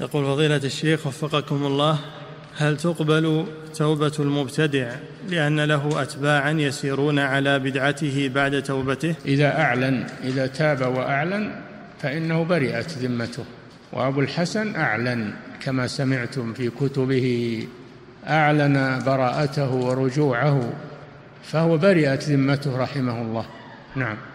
يقول فضيلة الشيخ وفقكم الله: هل تقبل توبة المبتدع لأن له أتباعا يسيرون على بدعته بعد توبته؟ إذا تاب وأعلن فإنه برئت ذمته. وأبو الحسن أعلن كما سمعتم في كتبه، أعلن براءته ورجوعه، فهو برئت ذمته رحمه الله. نعم.